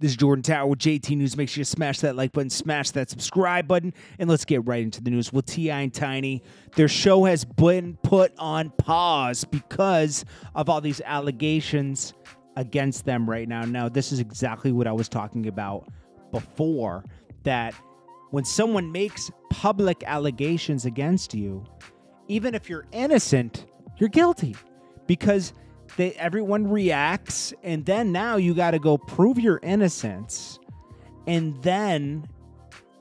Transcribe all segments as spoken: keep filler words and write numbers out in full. This is Jordan Tower with J T News. Make sure you smash that like button, smash that subscribe button, and let's get right into the news. Well, T I and Tiny, their show has been put on pause because of all these allegations against them right now. Now, this is exactly what I was talking about before, that when someone makes public allegations against you, even if you're innocent, you're guilty, because They, everyone reacts, and then now you got to go prove your innocence, and then,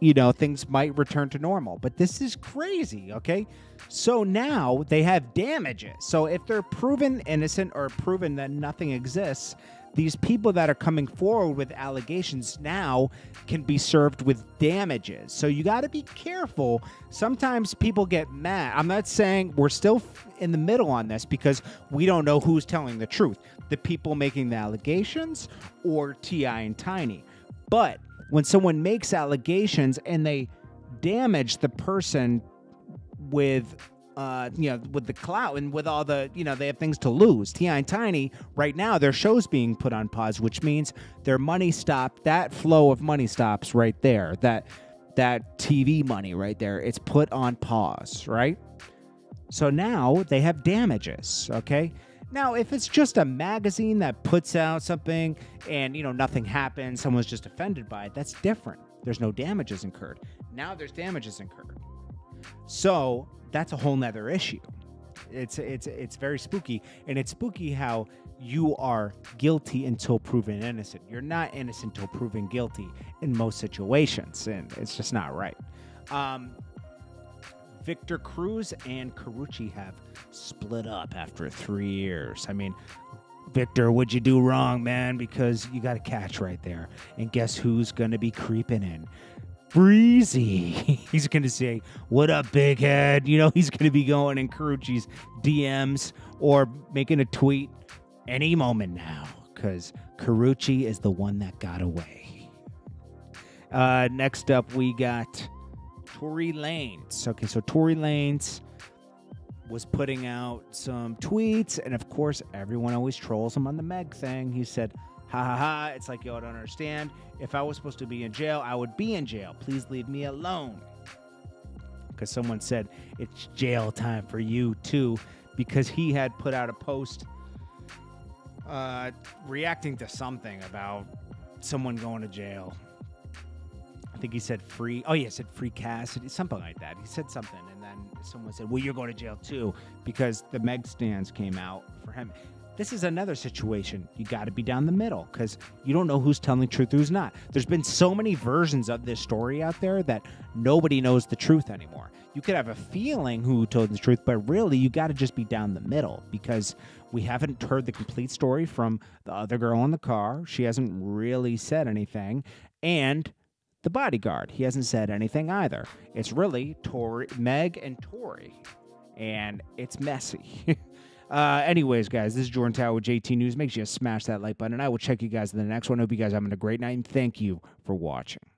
you know, things might return to normal. But this is crazy, okay? So now they have damages. So if they're proven innocent or proven that nothing exists, these people that are coming forward with allegations now can be served with damages. So you got to be careful. Sometimes people get mad. I'm not saying we're still in the middle on this, because we don't know who's telling the truth, the people making the allegations or T I and Tiny. But when someone makes allegations and they damage the person with Uh, you know, with the clout and with all the, you know, they have things to lose. T I and Tiny, right now, their show's being put on pause, which means their money stopped. That flow of money stops right there. That that T V money right there, it's put on pause, right? So now they have damages, okay? Now, if it's just a magazine that puts out something and, you know, nothing happens, someone's just offended by it, that's different. There's no damages incurred. Now there's damages incurred. So that's a whole nother issue. It's it's it's very spooky, and it's spooky how you are guilty until proven innocent. You're not innocent until proven guilty in most situations, and it's just not right. Um, Victor Cruz and Karrueche have split up after three years. I mean, Victor, what'd you do wrong, man? Because you got a catch right there, and guess who's gonna be creeping in? Breezy. He's going to say, "What up, big head?" You know, he's going to be going in Karrueche's D Ms or making a tweet any moment now, because Karrueche is the one that got away. Uh, next up, we got Tory Lanez. Okay, so Tory Lanez was putting out some tweets, and of course, everyone always trolls him on the Meg thing. He said, "Ha ha ha, it's like y'all don't understand. If I was supposed to be in jail, I would be in jail. Please leave me alone." Because someone said, "It's jail time for you too," because he had put out a post uh, reacting to something about someone going to jail. I think he said free, oh yeah, he said free Cassidy, something like that. He said something, and then someone said, "Well, you're going to jail too," because the Meg stands came out for him. This is another situation. You got to be down the middle, because you don't know who's telling the truth, who's not. There's been so many versions of this story out there that nobody knows the truth anymore. You could have a feeling who told the truth, but really you got to just be down the middle, because we haven't heard the complete story from the other girl in the car. She hasn't really said anything. And the bodyguard, he hasn't said anything either. It's really Tory, Meg and Tory, and it's messy. Uh, anyways, guys, this is Jordan Tower with J T News. Make sure you smash that like button, and I will check you guys in the next one. Hope you guys are having a great night, and thank you for watching.